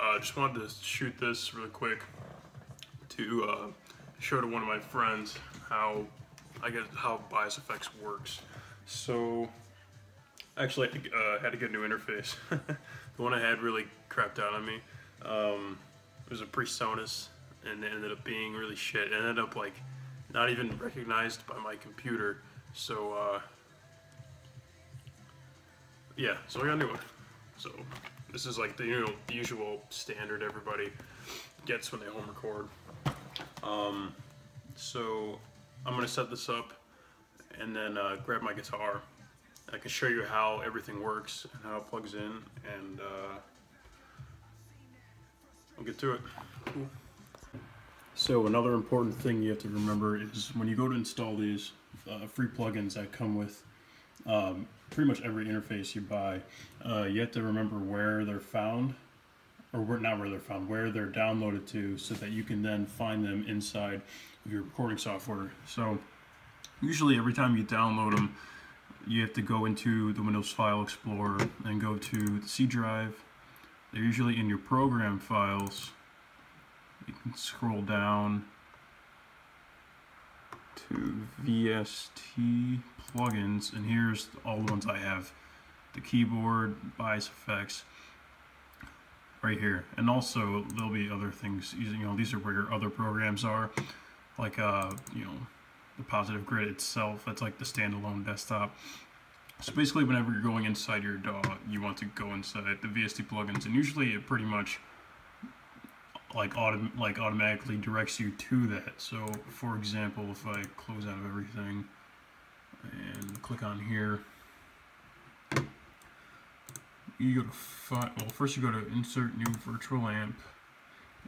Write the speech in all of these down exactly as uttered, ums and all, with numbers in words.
I uh, just wanted to shoot this really quick to uh, show to one of my friends how I guess how Bias F X works. So actually, I uh, had to get a new interface. The one I had really crapped out on me. Um, it was a PreSonus, and it ended up being really shit. It ended up like not even recognized by my computer. So uh, yeah, so I got a new one. So this is like the you know, the usual standard everybody gets when they home record. Um, so I'm gonna set this up and then uh, grab my guitar. I can show you how everything works and how it plugs in, and uh, we'll get to it. Cool. So another important thing you have to remember is when you go to install these uh, free plugins that come with um, pretty much every interface you buy, uh, you have to remember where they're found, or where, not where they're found, where they're downloaded to, so that you can then find them inside of your recording software. So usually every time you download them, you have to go into the Windows File Explorer and go to the C drive. They're usually in your program files. You can scroll down to V S T plugins, and here's all the ones I have. The keyboard, Bias F X, right here. And also there'll be other things using, you know, these are where your other programs are, like uh, you know, the Positive Grid itself, that's like the standalone desktop. So basically whenever you're going inside your D A W, you want to go inside the V S T plugins, and usually it pretty much like autom like automatically directs you to that. So for example, if I close out of everything and click on here, you go to file, well first you go to insert new virtual amp,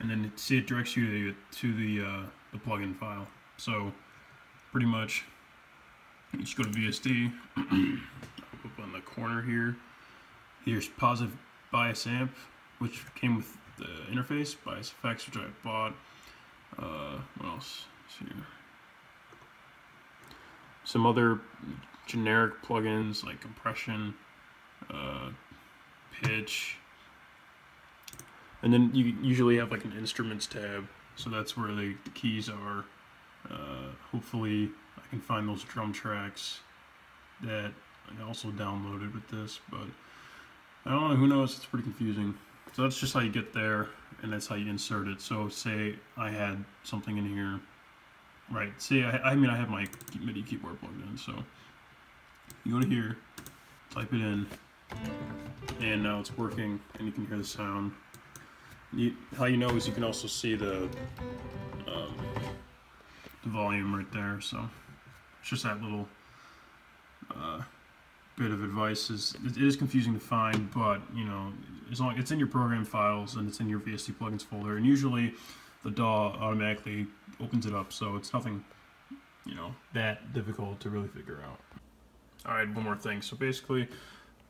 and then it, see it directs you to, to the, uh, the plugin file. So pretty much, you just go to V S D, up on the corner here, here's Positive Bias Amp, which came with the interface, Bias F X, which I bought, uh, what else is here, some other generic plugins like compression, uh, pitch, and then you usually have like an instruments tab, so that's where the, the keys are. Uh, hopefully I can find those drum tracks that I also downloaded with this, but I don't know, who knows, it's pretty confusing. So that's just how you get there, and that's how you insert it. So say I had something in here, right, see, I, I mean I have my MIDI keyboard plugged in, so you go to here, type it in, and now it's working, and you can hear the sound. You, how you know is you can also see the um, the volume right there. So it's just that little uh, bit of advice. Is it is confusing to find, but you know, as long as it's in your program files and it's in your V S T plugins folder, and usually the D A W automatically opens it up, so it's nothing, you know, that difficult to really figure out. All right, one more thing. So basically,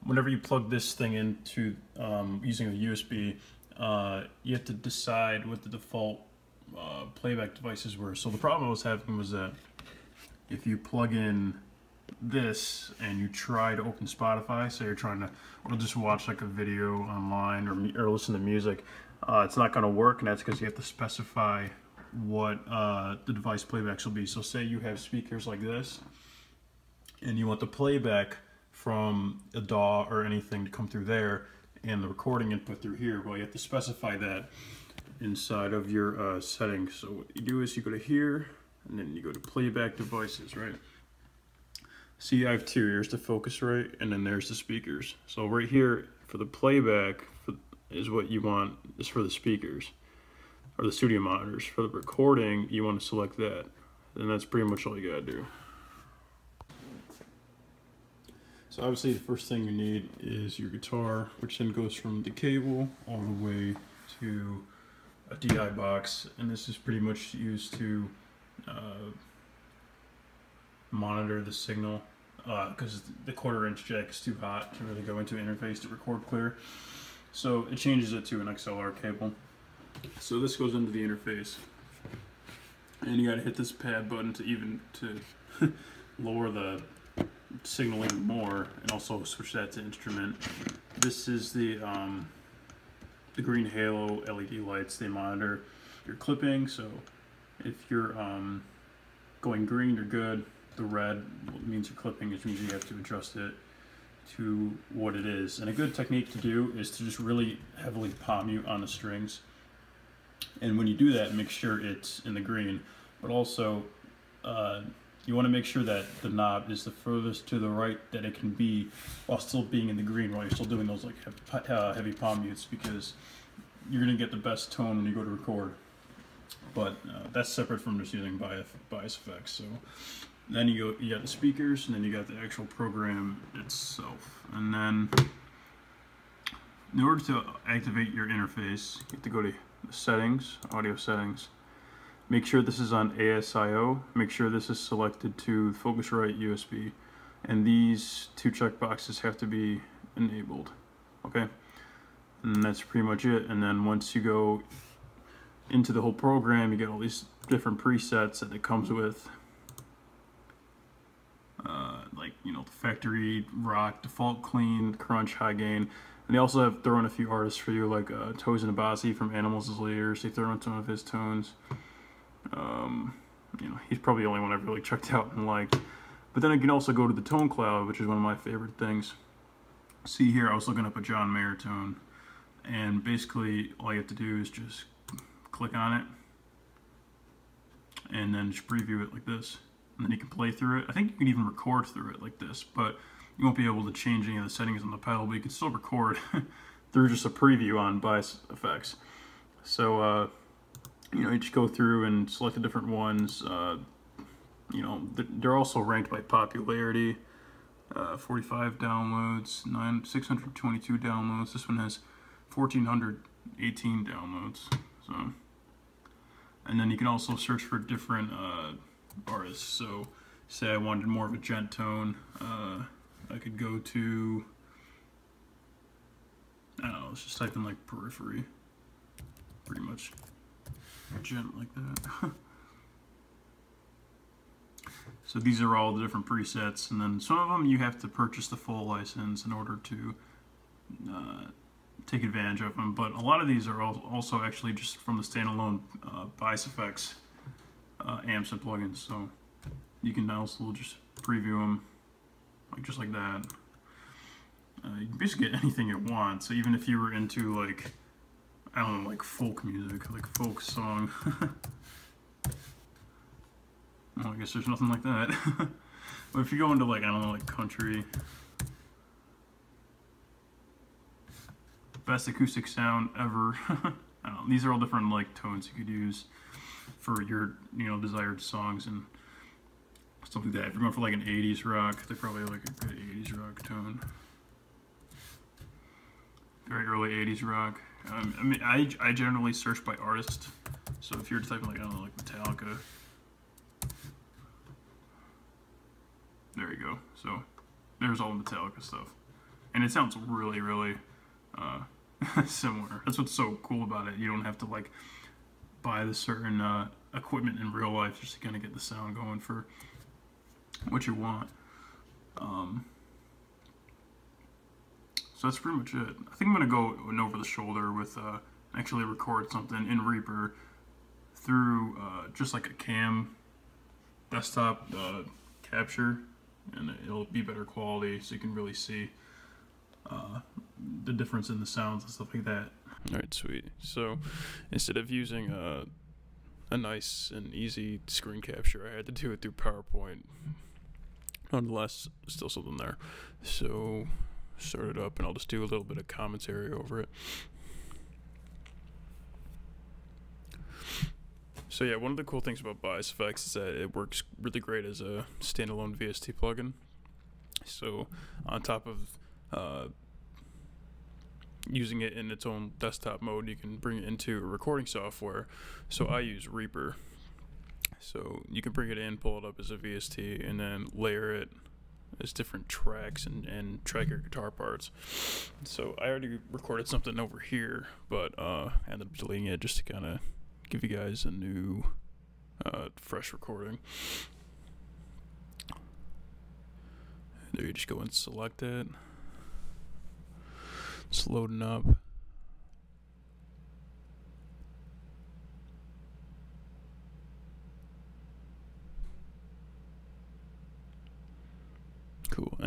whenever you plug this thing into um, using a U S B, uh, you have to decide what the default Uh, playback devices were. So the problem I was having was that if you plug in this and you try to open Spotify, so you're trying to or just watch like a video online or, or listen to music, uh, it's not going to work, and that's because you have to specify what uh, the device playbacks will be. So say you have speakers like this and you want the playback from a D A W or anything to come through there and the recording input through here, well, you have to specify that inside of your uh, settings. So what you do is you go to here, and then you go to playback devices, right? See, I have two. Here's the Focusrite, and then there's the speakers. So right here for the playback for, is what you want is for the speakers or the studio monitors. For the recording, you want to select that, and that's pretty much all you gotta do. So obviously the first thing you need is your guitar, which then goes from the cable all the way to a D I box, and this is pretty much used to uh, monitor the signal because uh, the quarter inch jack is too hot to really go into an interface to record clear. So it changes it to an X L R cable. So this goes into the interface, and you got to hit this pad button to even to lower the signal even more, and also switch that to instrument. This is the um, the green halo L E D lights, they monitor your clipping. So if you're um, going green, you're good. The red means you're clipping, which means you have to adjust it to what it is. And a good technique to do is to just really heavily palm mute on the strings. And when you do that, make sure it's in the green, but also uh, you want to make sure that the knob is the furthest to the right that it can be while still being in the green, while you're still doing those like heavy, uh, heavy palm mutes, because you're going to get the best tone when you go to record. But uh, that's separate from just using bias F X. So then you go, you got the speakers, and then you got the actual program itself. And then in order to activate your interface, you have to go to settings, audio settings. Make sure this is on A S I O. Make sure this is selected to Focusrite U S B, and these two checkboxes have to be enabled. Okay, and that's pretty much it. And then once you go into the whole program, you get all these different presets that it comes with, uh, like you know, the factory rock, default clean, crunch, high gain. And they also have thrown a few artists for you, like uh, Tosin Abasi from Animals as Leaders. They throw in some of his tones. Um, you know, he's probably the only one I've really checked out and liked. But then I can also go to the tone cloud, which is one of my favorite things. See here, I was looking up a John Mayer tone, and basically all you have to do is just click on it, and then just preview it like this, and then you can play through it. I think you can even record through it like this, but you won't be able to change any of the settings on the pedal, but you can still record through just a preview on Bias F X. So, uh, you know, you just go through and select the different ones. Uh, you know, they're also ranked by popularity. Uh, forty-five downloads, nine, six hundred twenty-two downloads. This one has one thousand four hundred eighteen downloads. So, and then you can also search for different uh, artists. So, say I wanted more of a gent tone. Uh, I could go to, I don't know, let's just type in like Periphery, pretty much, gent like that. So these are all the different presets, and then some of them you have to purchase the full license in order to uh, take advantage of them, but a lot of these are also actually just from the standalone uh, Bias F X uh, amps and plugins, so you can also just preview them. Like just like that, uh, you can basically get anything you want. So even if you were into like, I don't know, like folk music, like folk song. Well, I guess there's nothing like that. But if you go into like, I don't know, like country, best acoustic sound ever. I don't know, these are all different like tones you could use for your you know desired songs and stuff like that. If you're going for like an eighties rock, they're probably like a good eighties rock tone. Very early eighties rock. Um, I mean, I, I generally search by artist. So if you're typing like, I don't know, like Metallica. There you go. So there's all the Metallica stuff. And it sounds really, really uh, similar. That's what's so cool about it. You don't have to like buy the certain uh, equipment in real life just to kind of get the sound going for what you want. Um, so that's pretty much it. I think I'm going to go an over the shoulder with uh, actually record something in Reaper through uh, just like a cam desktop uh, capture, and it'll be better quality so you can really see uh, the difference in the sounds and stuff like that. Alright, sweet. So instead of using a, a nice and easy screen capture, I had to do it through PowerPoint. Nonetheless, still something there. So, start it up and I'll just do a little bit of commentary over it. So yeah, one of the cool things about Bias F X is that it works really great as a standalone V S T plugin. So, on top of uh, using it in its own desktop mode, you can bring it into recording software. So I use Reaper. So you can bring it in, pull it up as a V S T, and then layer it as different tracks and, and track your guitar parts. So I already recorded something over here, but uh, I ended up deleting it just to kind of give you guys a new, uh, fresh recording. There, you just go and select it. It's loading up.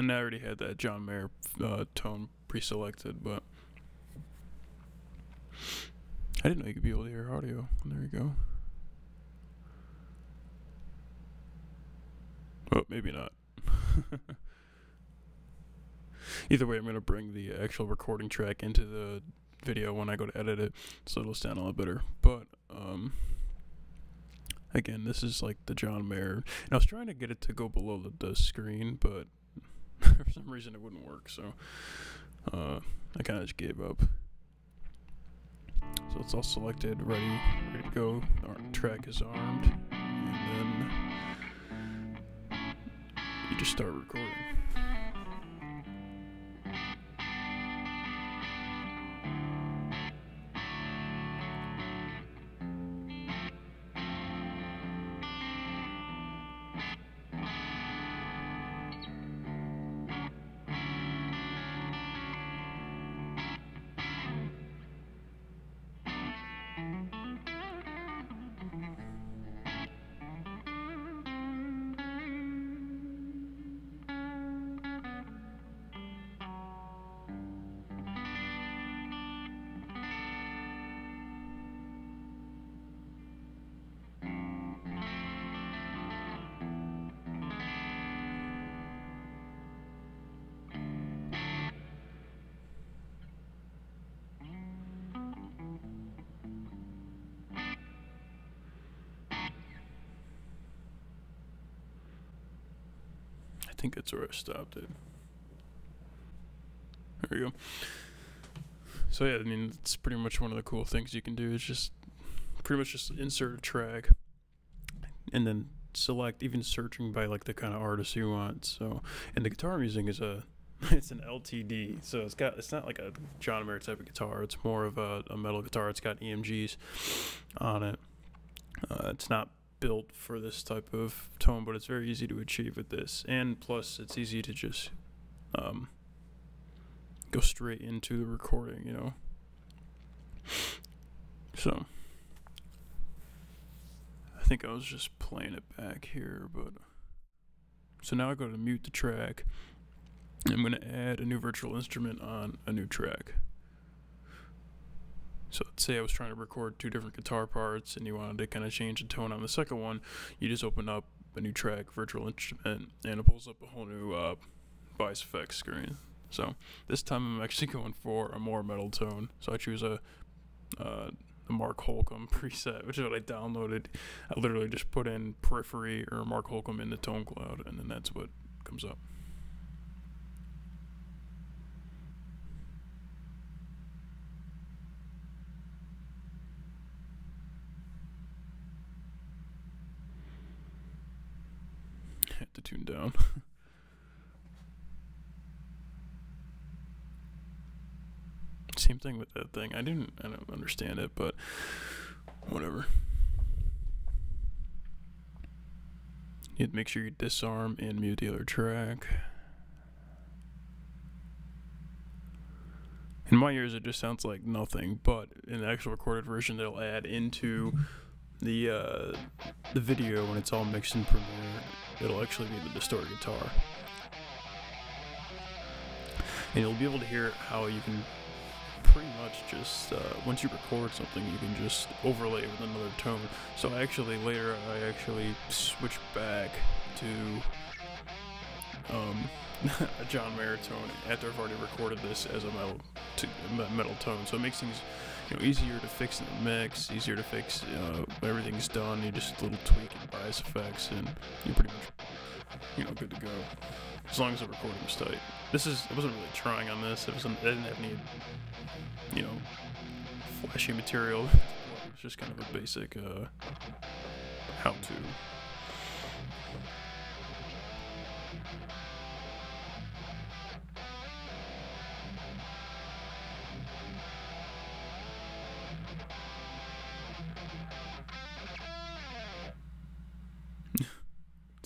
and I already had that John Mayer uh, tone pre-selected, but I didn't know you could be able to hear audio. There we go. Oh, maybe not. Either way, I'm going to bring the actual recording track into the video when I go to edit it, so it'll sound a lot better. But um, again, this is like the John Mayer. And I was trying to get it to go below the, the screen, but for some reason it wouldn't work, so uh, I kind of just gave up. So it's all selected, ready, ready to go. Our track is armed, and then you just start recording. I think that's where I stopped it. There we go. So yeah, I mean, it's pretty much one of the cool things you can do is just pretty much just insert a track and then select, even searching by like the kind of artist you want. So, and the guitar I'm using is a, it's an L T D. So it's got, it's not like a John Mayer type of guitar. It's more of a, a metal guitar. It's got E M Gs on it. Uh, it's not built for this type of tone, but it's very easy to achieve with this, and plus it's easy to just um, go straight into the recording, you know. So I think I was just playing it back here, but so now I go to mute the track. I'm going to add a new virtual instrument on a new track. So let's say I was trying to record two different guitar parts and you wanted to kind of change the tone on the second one, you just open up a new track, virtual instrument, and it pulls up a whole new uh, Bias F X screen. So this time I'm actually going for a more metal tone. So I choose a, uh, a Mark Holcomb preset, which is what I downloaded. I literally just put in Periphery or Mark Holcomb in the tone cloud, and then that's what comes up. To tune down. Same thing with that thing. I didn't I don't understand it, but whatever. You have to make sure you disarm and mute the other track. In my ears it just sounds like nothing, but in the actual recorded version they'll add into the uh, the video when it's all mixed in Premiere. It'll actually be the distorted guitar, and you'll be able to hear how you can pretty much just uh, once you record something, you can just overlay it with another tone. So actually later I actually switch back to um, a John Mayer tone after I've already recorded this as a metal to metal tone. So it makes things, you know, easier to fix in the mix, easier to fix, uh, everything's done, you just a little tweak and Bias effects, and you're pretty much, you know, good to go, as long as the recording was tight. This is, I wasn't really trying on this, it wasn't, I didn't have any, you know, flashy material, it was just kind of a basic, uh, how-to.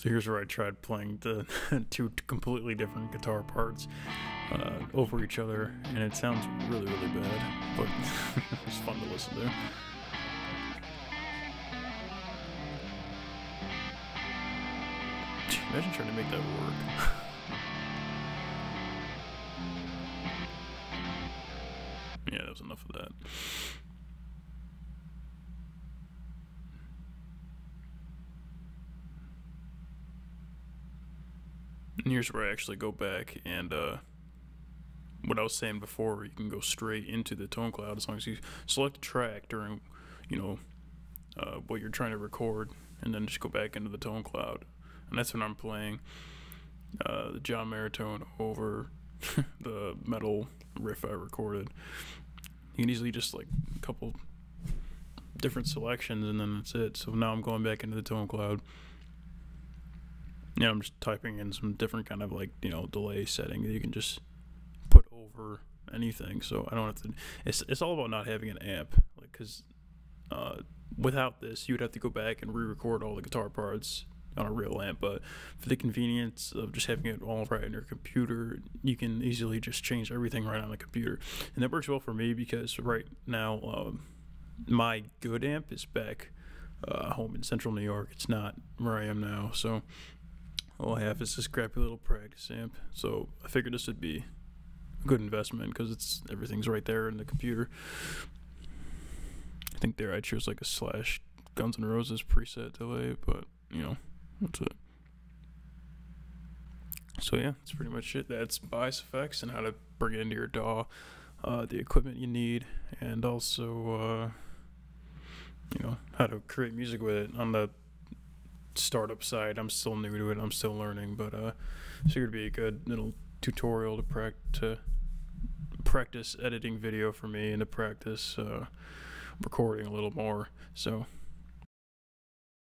Here's where I tried playing the two completely different guitar parts uh, over each other, and it sounds really, really bad, but it's fun to listen to. Imagine trying to make that work. Yeah, that was enough of that. And here's where I actually go back and uh, what I was saying before, you can go straight into the tone cloud as long as you select a track during, you know, uh, what you're trying to record, and then just go back into the tone cloud. And that's when I'm playing uh, the John Mayer tone over the metal riff I recorded. You can easily just like a couple different selections and then that's it. So now I'm going back into the tone cloud. Yeah, I'm just typing in some different kind of like, you know, delay setting that you can just put over anything. So I don't have to, it's, it's all about not having an amp. Like, cause uh, without this, you would have to go back and re-record all the guitar parts on a real amp. But for the convenience of just having it all right in your computer, you can easily just change everything right on the computer. And that works well for me because right now um, my good amp is back uh, home in central New York. It's not where I am now. So all I have is this crappy little practice amp, so I figured this would be a good investment because it's everything's right there in the computer. I think there I chose like a Slash Guns N' Roses preset delay, but you know, that's it. So yeah, that's pretty much it. That's Bias F X and how to bring it into your D A W, uh, the equipment you need, and also uh, you know, how to create music with it. On the startup side, I'm still new to it, I'm still learning, but uh figured it'd be a good little tutorial to pract to practice editing video for me and to practice uh recording a little more. So